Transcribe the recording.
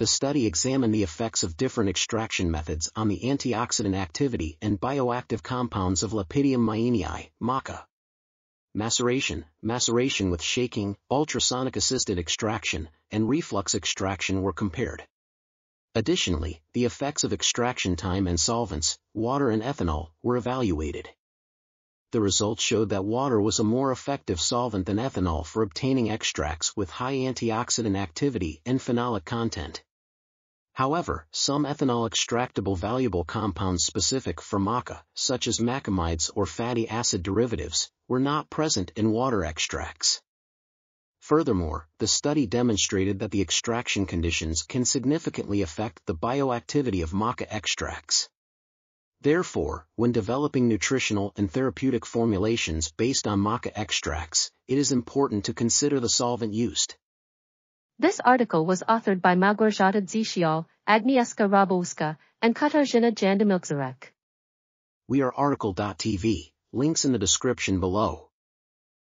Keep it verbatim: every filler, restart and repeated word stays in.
the study examined the effects of different extraction methods on the antioxidant activity and bioactive compounds of Lepidium meyenii, maca. Maceration, maceration with shaking, ultrasonic-assisted extraction, and reflux extraction were compared. Additionally, the effects of extraction time and solvents, water and ethanol, were evaluated. The results showed that water was a more effective solvent than ethanol for obtaining extracts with high antioxidant activity and phenolic content. However, some ethanol-extractable valuable compounds specific for maca, such as macamides or fatty acid derivatives, were not present in water extracts. Furthermore, the study demonstrated that the extraction conditions can significantly affect the bioactivity of maca extracts. Therefore, when developing nutritional and therapeutic formulations based on maca extracts, it is important to consider the solvent used. This article was authored by Magor Zishial, Agnieszka Rabowska, and Katarzyna Janda-Milczarek. We are article dot T V, links in the description below.